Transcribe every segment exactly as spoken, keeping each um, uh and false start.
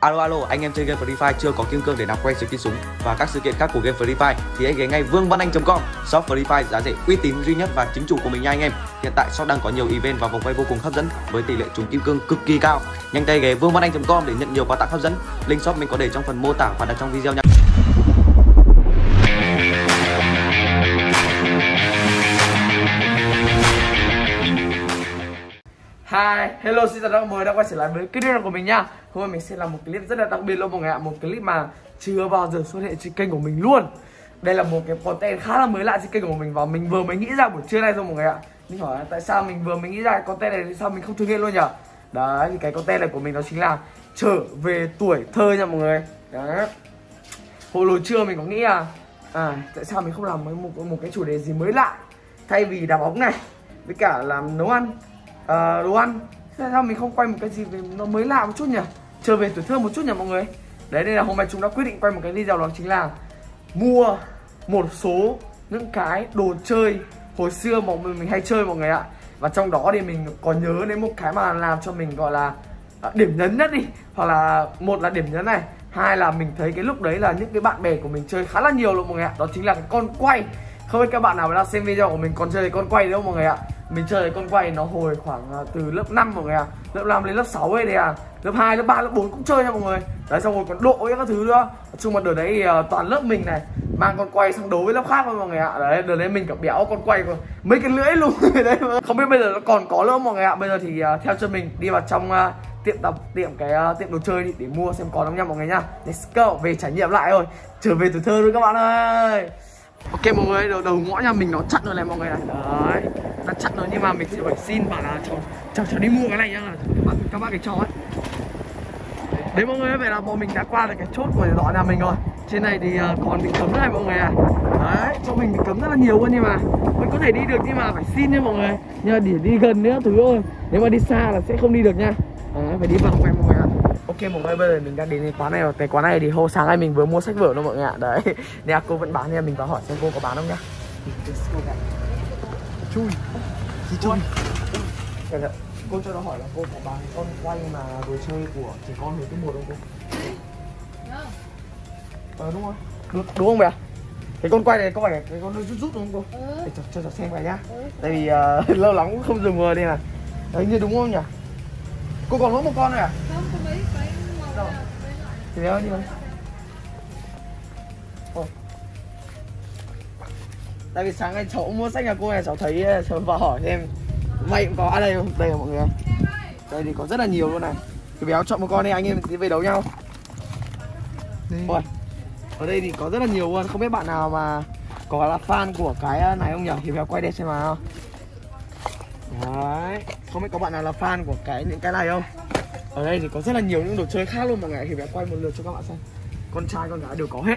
Alo alo, anh em chơi game Free Fire chưa có kim cương để làm quay skin súng và các sự kiện khác của game Free Fire thì hãy ghé ngay vuong ban anh chấm com, shop Free Fire giá rẻ, uy tín duy nhất và chính chủ của mình nha anh em. Hiện tại shop đang có nhiều event và vòng quay vô cùng hấp dẫn với tỷ lệ trúng kim cương cực kỳ cao. Nhanh tay ghé vuong ban anh chấm com để nhận nhiều quà tặng hấp dẫn. Link shop mình có để trong phần mô tả và đặt trong video nha. Hi, hello, xin chào các bạn, mời đã quay trở lại với video của mình nha. Hôm nay mình sẽ làm một clip rất là đặc biệt luôn mọi người ạ. Một clip mà chưa bao giờ xuất hiện trên kênh của mình luôn. Đây là một cái content khá là mới lạ trên kênh của mình và mình vừa mới nghĩ ra buổi trưa nay thôi mọi người ạ. Mình hỏi tại sao mình vừa mới nghĩ ra cái content này thì sao mình không thực hiện luôn nhỉ? Đấy, thì cái content này của mình đó chính là trở về tuổi thơ nha mọi người. Đấy. Hồi trưa mình có nghĩ à, à tại sao mình không làm một, một cái chủ đề gì mới lạ, thay vì đá bóng này với cả làm nấu ăn, Uh, đồ ăn, tại sao mình không quay một cái gì về nó mới lạ một chút nhỉ, trở về tuổi thơ một chút nhỉ mọi người. Đấy, nên là hôm nay chúng đã quyết định quay một cái video đó chính là mua một số những cái đồ chơi hồi xưa mà mình, mình hay chơi mọi người ạ. Và trong đó thì mình có nhớ đến một cái mà làm cho mình gọi là uh, điểm nhấn nhất đi, hoặc là một là điểm nhấn này, hai là mình thấy cái lúc đấy là những cái bạn bè của mình chơi khá là nhiều luôn mọi người ạ. Đó chính là cái con quay. Không biết các bạn nào mà đang xem video của mình còn chơi con quay đâu mọi người ạ. Mình chơi con quay nó hồi khoảng từ lớp năm mọi người ạ. Lớp năm lên lớp sáu ấy thì à, lớp hai, lớp ba, lớp bốn cũng chơi nha mọi người. Đấy, xong rồi còn độ ấy các thứ nữa. Nói chung mà đợt đấy thì toàn lớp mình này mang con quay sang đấu với lớp khác thôi mọi người ạ. Đấy, đợt đấy mình cả béo con quay còn mấy cái lưỡi luôn đấy. Không biết bây giờ nó còn có nữa mọi người ạ. Bây giờ thì theo chân mình đi vào trong tiệm tập tiệm cái tiệm đồ chơi đi để mua xem có lắm nha mọi người nha. Let's go, về trải nghiệm lại thôi. Trở về tuổi thơ thôi các bạn ơi. Ok mọi người, đầu, đầu ngõ nhà mình nó chặn rồi này mọi người này. Đấy, nó chặn rồi nhưng mà mình sẽ phải xin bạn là cháu cháu đi mua cái này nhá, các bạn các bác cái chó ấy. Đấy mọi người, vậy là bọn mình đã qua được cái chốt của đỏ nhà mình rồi. Trên này thì còn bị cấm này mọi người à. Đấy, chỗ mình bị cấm rất là nhiều luôn nhưng mà mình có thể đi được nhưng mà phải xin nha mọi người. Nhưng mà để đi gần nữa thứ ơi, nếu mà đi xa là sẽ không đi được nha. Đấy, phải đi vào quay mọi người ạ. Ok mọi người, bây giờ mình đang đến cái quán này rồi. Cái quán này thì hôm sáng nay mình vừa mua sách vở đâu mọi người ạ. Đấy, nên là cô vẫn bán nên mình vào hỏi xem cô có bán không nhá. Chui gì chui. Cô cho nó hỏi là cô có bán con quay mà đồ chơi của trẻ con hồi cái một không cô? Ờ đúng rồi. Đúng, đúng không vậy? Cái con quay này có phải là cái con nó rút rút đúng không cô? Để cho cho, cho xem cái nhá. Tại vì uh, lâu lắm cũng không dừng rồi đây này. Đấy như đúng không nhỉ? Cô còn mỗi một con này à? Không, không mấy cái màu nào. Thì đéo như vậy. Tại vì sáng nay cháu mua sách nhà cô này, cháu thấy cháu vào hỏi xem mày cũng có ở đây không? Đây là mọi người. Đây thì có rất là nhiều luôn này. Thì béo chọn một con đi, anh em sẽ về đấu nhau. Ôi, ở đây thì có rất là nhiều luôn, không biết bạn nào mà có là fan của cái này không nhỉ? Thì béo quay đây xem nào. Đấy, không biết có bạn nào là fan của cái những cái này không? Ở đây thì có rất là nhiều những đồ chơi khác luôn mọi người, thì mình quay một lượt cho các bạn xem. Con trai con gái đều có hết.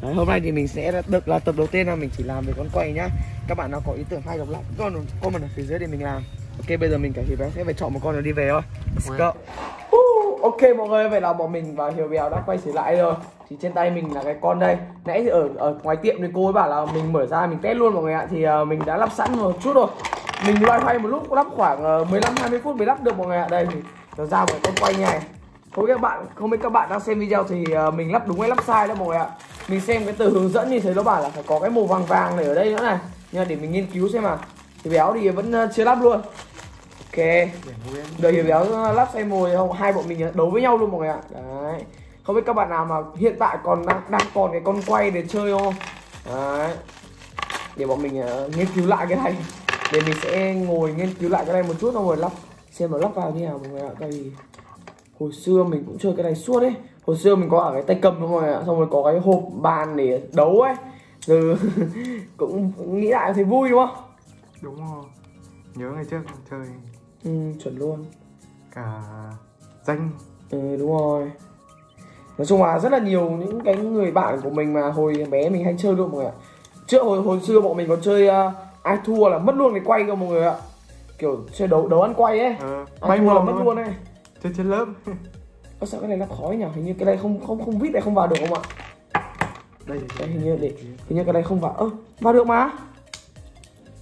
Đấy, hôm nay thì mình sẽ được là tập đầu tiên là mình chỉ làm về con quay nhá. Các bạn nào có ý tưởng hay gặp lại con comment ở phía dưới để mình làm. Ok, bây giờ mình cả Hiếu Béo sẽ phải chọn một con rồi đi về thôi. Let's go. Ok mọi người, vậy là bọn mình và Hiếu Béo đã quay trở lại rồi. Thì trên tay mình là cái con đây. Nãy thì ở ở ngoài tiệm thì cô ấy bảo là mình mở ra mình test luôn mọi người ạ. Thì uh, mình đã lắp sẵn một chút rồi. Mình loay hoay một lúc lắp khoảng mười lăm hai mươi phút mới lắp được mọi người ạ. Đây thì nó ra một con quay này. Không biết các bạn không biết các bạn đang xem video thì mình lắp đúng hay lắp sai đó mọi người ạ. Mình xem cái từ hướng dẫn thì thấy nó bảo là phải có cái màu vàng vàng này ở đây nữa này. Nhưng mà để mình nghiên cứu xem mà. Thì béo thì vẫn chưa lắp luôn. Ok. Đợi thì béo lắp xem mồi không, hai bọn mình đấu với nhau luôn mọi người ạ. Đấy. Không biết các bạn nào mà hiện tại còn đang, đang còn cái con quay để chơi không? Đấy. Để bọn mình uh, nghiên cứu lại cái này. Để mình sẽ ngồi nghiên cứu lại cái này một chút xong rồi lắp xem nó lắp vào như nào mọi người ạ. Tại vì hồi xưa mình cũng chơi cái này suốt ấy. Hồi xưa mình có ở cái tay cầm đúng không mọi người ạ. Xong rồi có cái hộp bàn để đấu ấy. Rồi cũng nghĩ lại thấy vui đúng không? Đúng rồi. Nhớ ngày trước chơi. Ừ, chuẩn luôn. Cả danh. Ừ, đúng rồi. Nói chung là rất là nhiều những cái người bạn của mình mà hồi bé mình hay chơi luôn mọi người ạ. Trước hồi, hồi xưa bọn mình còn chơi... Uh, ai thua là mất luôn cái quay cơ mọi người ạ. Kiểu chơi đấu đấu ăn quay ấy. À, ai thua là mất luôn ấy. Chơi trên lớp. Ơ sao cái này nó khó nhỉ? Hình như cái này không không không vít này không vào được không ạ? Đây, đây hình như để hình như cái này không vào. Ơ, à, vào được mà.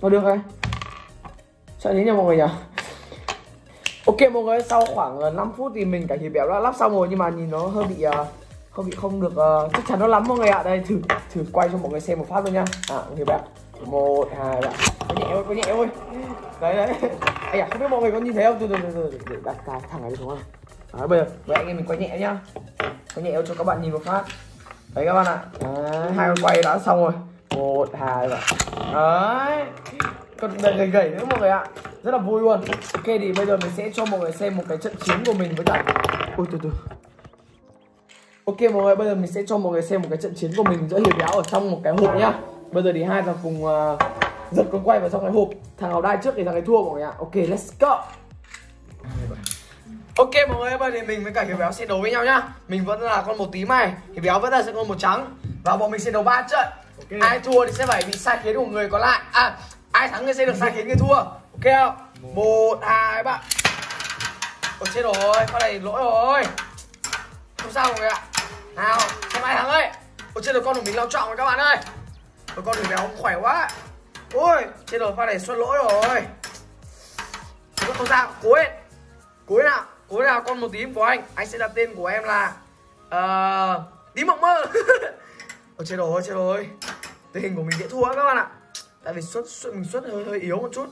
Vào được này. Sao thế nhỉ mọi người nhỉ? Ok mọi người, sau khoảng năm phút thì mình cả thịt béo đã lắp xong rồi, nhưng mà nhìn nó hơi bị uh, không bị không được uh, chắc chắn nó lắm mọi người ạ. À, đây thử thử quay cho mọi người xem một phát luôn nha. À thịt béo một hai ba, có nhẹ ơi, có nhẹ ơi, đấy đấy. Ây à, không biết mọi người có nhìn thấy không, từ từ từ từ đặt cái thẳng này đúng không? Đấy, bây giờ với anh em mình quay nhẹ nhá, quay nhẹ cho các bạn nhìn một phát. Đấy các bạn ạ, à, hai con quay đã xong rồi, một hai ba, đấy, còn gầy gầy nữa mọi người ạ. À, rất là vui luôn. Ok thì bây giờ mình sẽ cho mọi người xem một cái trận chiến của mình với cả, ôi từ từ. Ok mọi người, bây giờ mình sẽ cho mọi người xem một cái trận chiến của mình giữa hiệp béo ở trong một cái hộp nhá. Bây giờ thì hai thằng cùng uh, giật con quay vào trong cái hộp. Thằng nào đai trước thì thằng ấy thua mọi người ạ. Ok let's go. Ok mọi người, bây giờ thì mình với cả hiệp béo sẽ đấu với nhau nhá. Mình vẫn là con một tím này, hiệp béo vẫn là con một trắng, và bọn mình sẽ đấu ba trận. Okay. Ai thua thì sẽ phải bị sai khiến của người còn lại. À, ai thắng thì sẽ được sai khiến người thua. Ok không? Một hai ba. Ôi chết rồi, con này lỗi rồi. Không sao mọi người ạ. Nào, xem ai thắng ơi. Ôi chết rồi, con của mình lao trọng rồi các bạn ơi. Ôi con thử béo không khỏe quá. Ôi chết rồi, pha này xuất lỗi rồi. Không sao, cố hết. Cố nào, cố nào con một tím của anh. Anh sẽ đặt tên của em là uh, Tím Mộng Mơ. Ôi chết rồi, chết rồi. Tình hình của mình dễ thua các bạn ạ. Tại vì xuất, xuất mình xuất hơi, hơi yếu một chút.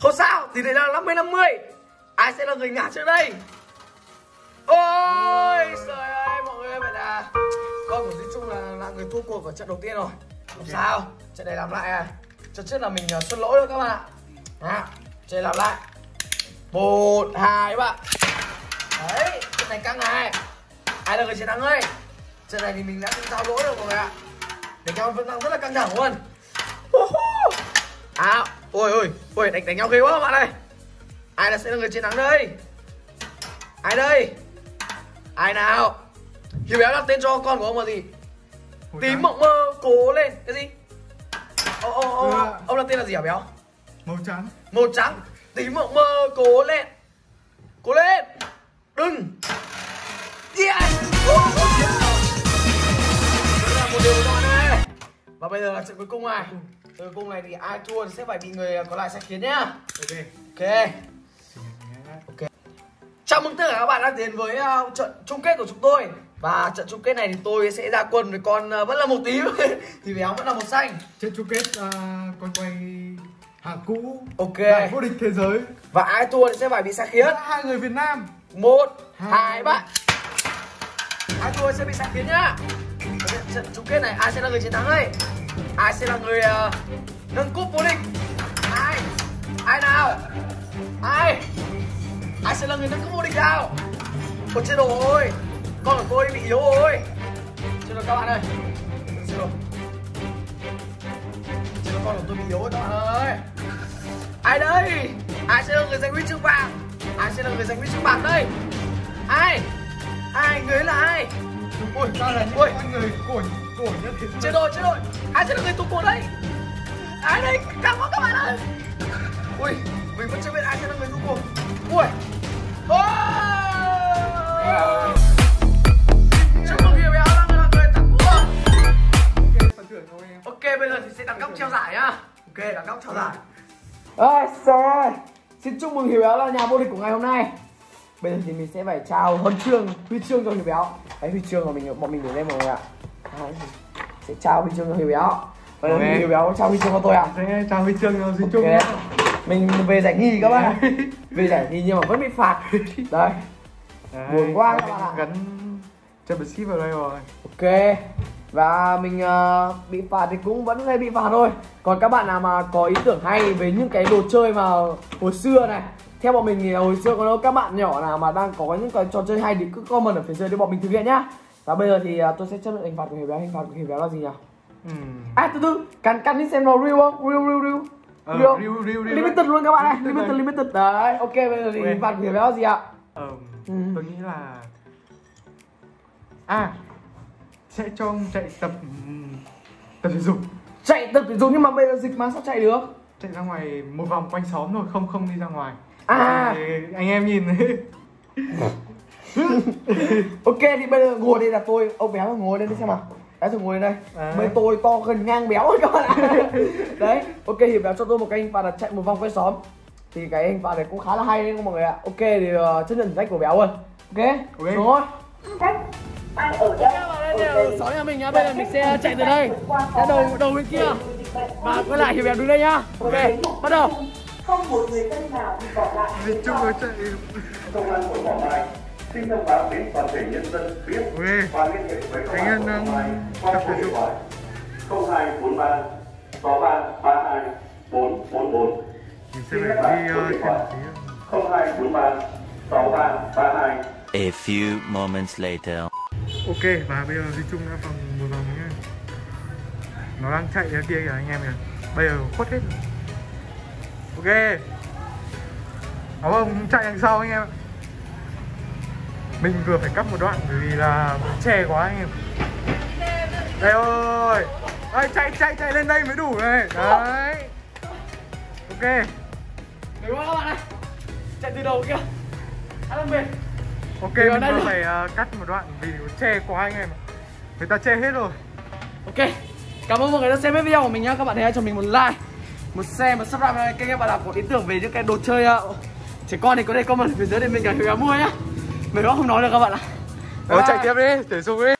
Không sao, thì đây là năm mươi năm mươi. Ai sẽ là người ngã trước đây? Ôi trời ơi mọi người, vậy là con của Duy Trung là, là người thua cuộc ở trận đầu tiên rồi. Không okay. Sao, trận này làm lại à. Trận trước là mình uh, xuất lỗi thôi các bạn ạ. À, trận này làm lại. Một, hai, ba. Đấy, trận này căng này. Ai là người chiến thắng ơi? Trận này thì mình đã giao lỗi rồi mọi người ạ. Đánh nhau vẫn đang rất là căng thẳng luôn. À, ôi ôi, ôi đánh đánh nhau ghê quá các bạn ơi. Ai là sẽ là người chiến thắng đây? Ai đây? Ai nào? Hiếu Béo đặt tên cho con của ông là gì? Hồi Tím đáng. Mộng Mơ cố lên. Cái gì? Ô, ô, ô, ô. Ông đặt tên là gì hả Béo? Màu trắng. Màu trắng. Tím Mộng Mơ cố lên. Cố lên. Đừng. Yes. Wow. Đó là một điều đó này. Và bây giờ là trận cuối cùng này. Cuối cùng này thì ai thua thì sẽ phải bị người còn lại sẽ khiến nhá. Ok. Ok. Ok. Chào mừng tất cả các bạn đã đến với uh, trận chung kết của chúng tôi. Và trận chung kết này thì tôi sẽ ra quân với con uh, vẫn là một tím. Thì Béo vẫn là một xanh. Trận chung kết uh, con quay hàng cũ. Ok. Đại vô địch thế giới. Và ai thua thì sẽ phải bị sai khiến. Hai người Việt Nam. Một, hai, hai ba. Ai thua sẽ bị sai khiến nhá. Trận chung kết này ai sẽ là người chiến thắng đây? Ai sẽ là người uh, nâng cúp vô địch? Ai? Ai nào? Ai? Ai sẽ là người nâng cúp vô địch nào? Ôi chết rồi, con của tôi bị yếu rồi. Chết rồi các bạn ơi. Chết rồi. Chết rồi, con của tôi bị yếu rồi các bạn ơi. Ai đây? Ai sẽ là người giành huy chương vàng? Ai sẽ là người giành huy chương bạc đây? Ai? Ai? Người là ai? Ôi, sao là những con người cổi cổi nhất thế giới. Chết rồi, chết rồi. Ai sẽ là người tụt cổ đây? Ai đây? Căng quá các bạn ơi. Ui, mình vẫn chưa biết ai sẽ là người tụt cổ. Ui. Ô! Chúc mừng Hiếu Béo là người là người tặng cúp. Ok, phần thưởng thôi em. Ok, bây giờ thì sẽ đẳng cấp treo giải nhá. Ok, đẳng cấp treo giải. Ôi trời. Xin chúc mừng Hiếu Béo là nhà vô địch của ngày hôm nay. Bây giờ thì mình sẽ phải trao huân chương, huy chương cho Hiếu Béo. Đấy, huy chương mà mình bọn mình để lên mọi người ạ. Đấy, sẽ trao huy chương cho Hiếu Béo. Bây giờ Hiếu Béo trao huy chương cho tôi ạ. À? Trao huy chương cho Duy Trung. Okay. Mình về giải nhì các bạn. Về giải nhì nhưng mà vẫn bị phạt. Đây. Buồn quá các bạn ạ. Gắn championship vào đây rồi. Ok. Và mình uh, bị phạt thì cũng vẫn hay bị phạt thôi. Còn các bạn nào mà có ý tưởng hay về những cái đồ chơi mà hồi xưa này, theo bọn mình thì hồi xưa có các bạn nhỏ nào mà đang có những cái trò chơi hay thì cứ comment ở phía dưới để bọn mình thực hiện nhá. Và bây giờ thì tôi sẽ chấp nhận hình phạt của Hiếu Béo. Hình phạt của Hiếu Béo là gì nhỉ? Ừ. À từ từ, cắn cắn đi xem nó real không? Real real real. Ờ, real, real, real, real. Limited luôn các bạn này. Limited limited, limited. Đấy, ok bây giờ thì hình phạt của Hiếu Béo là gì ạ? Ờ, ừ. Tôi nghĩ là à sẽ cho ông chạy tập tập thể dục. Chạy tập thể dục nhưng mà bây giờ dịch mà sao chạy được? Chạy ra ngoài một vòng quanh xóm rồi không không đi ra ngoài. À anh em nhìn. Ok thì bây giờ ngồi đây là tôi, ông Béo ngồi đây đi xem nào. Đã thử ngồi đây. À. Mấy tôi to gần ngang Béo rồi các bạn ạ. Đấy, ok thì Béo cho tôi một cái hình phạt là chạy một vòng quanh xóm. thì cái bạn này cũng khá là hay đấy mọi người ạ. Ok thì uh, chấp nhận thử thách của Béo ơi. Ok, okay. Rồi ai ở đây? Sáu nhà mình nhá, bây giờ mình sẽ chạy từ đây ra đầu đầu bên kia và quay lại thì Béo đứng đây nhá. Ok, bắt đầu. Không một người dân nào bị bỏ lại. Mình chung với chạy. Công an quận Hoàng Mai xin thông báo đến toàn thể nhân dân biết và liên hệ với công an Hoàng Mai qua số điện thoại không hai bốn ba sáu ba ba hai bốn bốn bốn. Xin nhắc lại số điện thoại không hai bốn ba sáu ba ba hai. A few moments later. Ok, và bây giờ Duy Trung đã vòng một vòng nhé. Nó đang chạy ra kia kìa anh em kìa. Bây giờ khuất hết. Ok, áo ông chạy đằng sau anh em. Mình vừa phải cắt một đoạn vì là chè quá anh em. Đây ơi, đây, chạy chạy chạy lên đây mới đủ này. Đấy. Ok. Đấy quá các bạn ơi. Chạy từ đầu kia. Khá là mệt. Ok, mình vừa rồi. phải uh, cắt một đoạn vì chè quá anh em. Người ta chè hết rồi. Ok, cảm ơn mọi người đã xem hết video của mình nhá. Các bạn hãy cho mình một like, một share, một subscribe kênh các bạn nào có ý tưởng về những cái đồ chơi uh, trẻ con thì có thể comment phía dưới để mình cả người mua nhá. Mấy đó không nói được các bạn ạ. Đó, chạy tiếp đi, thể dục đi.